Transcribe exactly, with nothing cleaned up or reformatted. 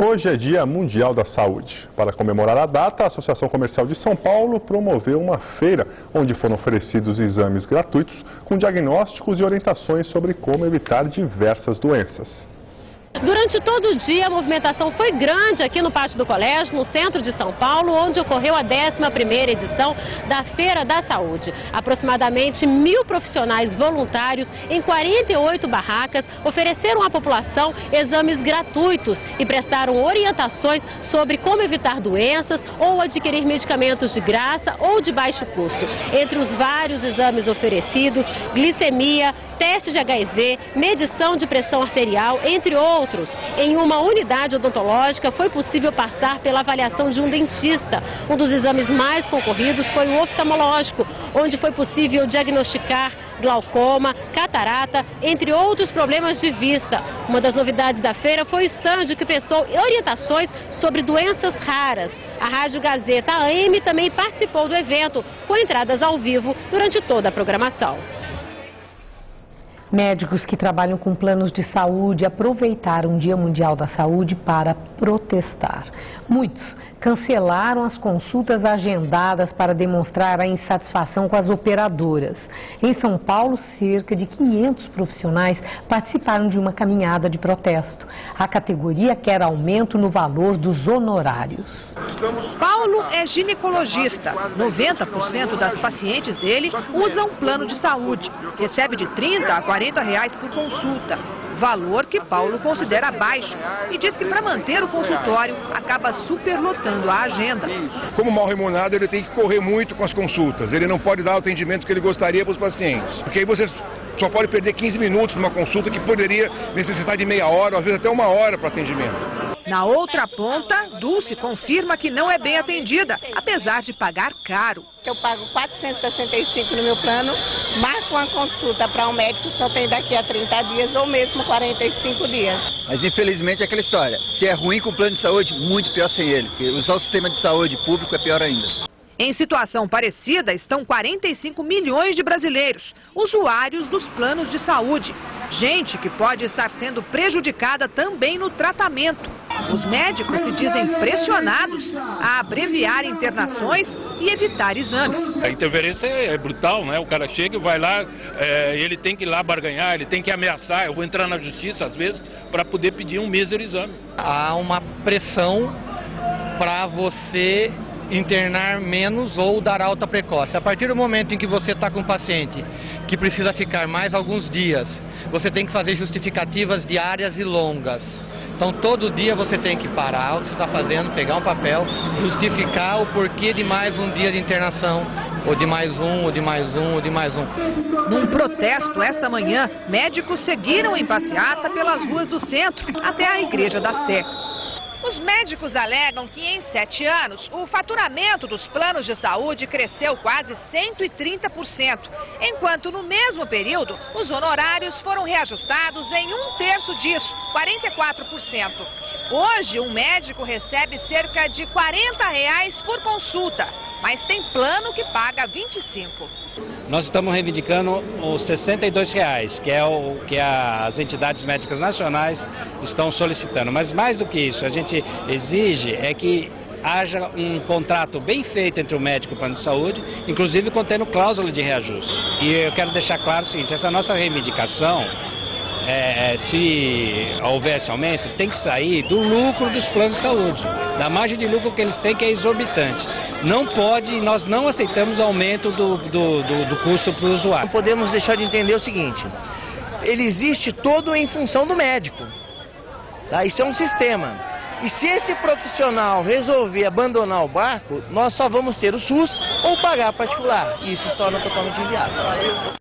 Hoje é Dia Mundial da Saúde. Para comemorar a data, a Associação Comercial de São Paulo promoveu uma feira onde foram oferecidos exames gratuitos com diagnósticos e orientações sobre como evitar diversas doenças. Durante todo o dia, a movimentação foi grande aqui no Pátio do Colégio, no centro de São Paulo, onde ocorreu a décima primeira edição da Feira da Saúde. Aproximadamente mil profissionais voluntários em quarenta e oito barracas ofereceram à população exames gratuitos e prestaram orientações sobre como evitar doenças ou adquirir medicamentos de graça ou de baixo custo. Entre os vários exames oferecidos, glicemia, teste de H I V, medição de pressão arterial, entre outros. Em uma unidade odontológica foi possível passar pela avaliação de um dentista. Um dos exames mais concorridos foi o oftalmológico, onde foi possível diagnosticar glaucoma, catarata, entre outros problemas de vista. Uma das novidades da feira foi o estande que prestou orientações sobre doenças raras. A Rádio Gazeta A M também participou do evento, com entradas ao vivo durante toda a programação. Médicos que trabalham com planos de saúde aproveitaram o Dia Mundial da Saúde para protestar. Muitos cancelaram as consultas agendadas para demonstrar a insatisfação com as operadoras. Em São Paulo, cerca de quinhentos profissionais participaram de uma caminhada de protesto. A categoria quer aumento no valor dos honorários. Paulo é ginecologista. noventa por cento das pacientes dele usam plano de saúde. Recebe de trinta a quarenta reais por consulta, valor que Paulo considera baixo e diz que para manter o consultório acaba superlotando a agenda. Como mal remunerado, ele tem que correr muito com as consultas, ele não pode dar o atendimento que ele gostaria para os pacientes, porque aí você só pode perder quinze minutos numa consulta que poderia necessitar de meia hora, às vezes até uma hora para atendimento. Na outra ponta, Dulce confirma que não é bem atendida, apesar de pagar caro. Eu pago quatrocentos e sessenta e cinco reais no meu plano, marco uma consulta para um médico, só tem daqui a trinta dias ou mesmo quarenta e cinco dias. Mas infelizmente é aquela história, se é ruim com o plano de saúde, muito pior sem ele, porque usar o sistema de saúde público é pior ainda. Em situação parecida estão quarenta e cinco milhões de brasileiros, usuários dos planos de saúde. Gente que pode estar sendo prejudicada também no tratamento. Os médicos se dizem pressionados a abreviar internações e evitar exames. A interferência é brutal, né? O cara chega e vai lá, é, ele tem que ir lá barganhar, ele tem que ameaçar. Eu vou entrar na justiça às vezes para poder pedir um mísero exame. Há uma pressão para você internar menos ou dar alta precoce. A partir do momento em que você está com um paciente que precisa ficar mais alguns dias, você tem que fazer justificativas diárias e longas. Então todo dia você tem que parar o que você está fazendo, pegar um papel, justificar o porquê de mais um dia de internação, ou de mais um, ou de mais um, ou de mais um. Num protesto esta manhã, médicos seguiram em passeata pelas ruas do centro até a Igreja da Sé. Os médicos alegam que em sete anos o faturamento dos planos de saúde cresceu quase cento e trinta por cento, enquanto no mesmo período os honorários foram reajustados em um terço disso, quarenta e quatro por cento. Hoje um médico recebe cerca de quarenta reais por consulta, mas tem plano que paga vinte e cinco reais. Nós estamos reivindicando os sessenta e dois reais, que é o que as entidades médicas nacionais estão solicitando. Mas mais do que isso, a gente exige é que haja um contrato bem feito entre o médico e o plano de saúde, inclusive contendo cláusula de reajuste. E eu quero deixar claro o seguinte, essa nossa reivindicação, é, se houvesse aumento, tem que sair do lucro dos planos de saúde, da margem de lucro que eles têm, que é exorbitante. Não pode, nós não aceitamos aumento do, do, do, do custo para o usuário. Não podemos deixar de entender o seguinte, ele existe todo em função do médico, tá? Isso é um sistema. E se esse profissional resolver abandonar o barco, nós só vamos ter o SUS ou pagar particular. E isso se torna totalmente inviável.